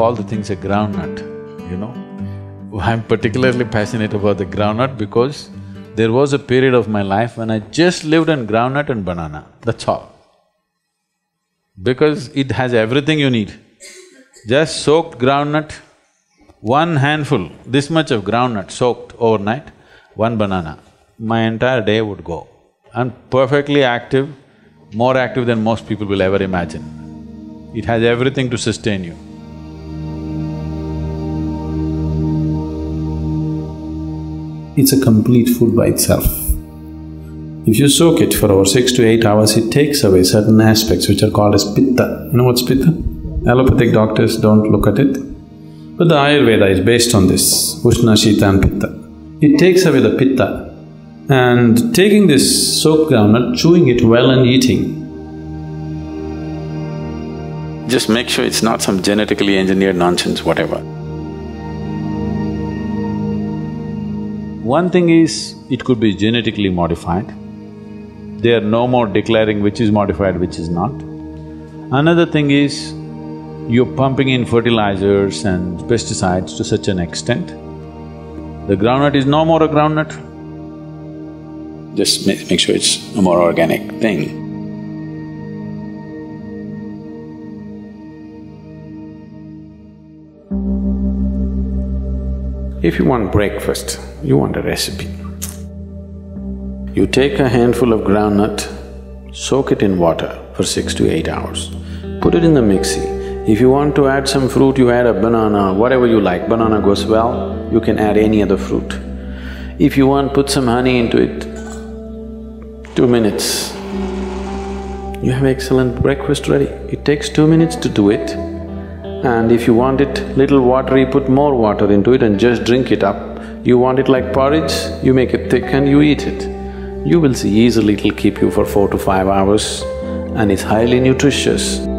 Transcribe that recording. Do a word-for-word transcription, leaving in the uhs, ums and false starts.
all the things a groundnut, you know. I'm particularly passionate about the groundnut because there was a period of my life when I just lived on groundnut and banana, that's all. Because it has everything you need. Just soaked groundnut, one handful, this much of groundnut soaked overnight, one banana, my entire day would go. I'm perfectly active, more active than most people will ever imagine. It has everything to sustain you. It's a complete food by itself. If you soak it for over six to eight hours, it takes away certain aspects which are called as pitta. You know what's pitta? Allopathic doctors don't look at it, but the Ayurveda is based on this, Ushna, Shita and Pitta. It takes away the pitta, and taking this soaked groundnut, chewing it well and eating. Just make sure it's not some genetically engineered nonsense, whatever. One thing is, it could be genetically modified. They are no more declaring which is modified, which is not. Another thing is, you're pumping in fertilizers and pesticides to such an extent, the groundnut is no more a groundnut. Just make sure it's a more organic thing. If you want breakfast, you want a recipe. You take a handful of groundnut, soak it in water for six to eight hours, put it in the mixie. If you want to add some fruit, you add a banana, whatever you like, banana goes well, you can add any other fruit. If you want, put some honey into it, two minutes. You have excellent breakfast ready. It takes two minutes to do it. And if you want it little watery, put more water into it and just drink it up. You want it like porridge, you make it thick and you eat it. You will see easily it'll keep you for four to five hours and it's highly nutritious.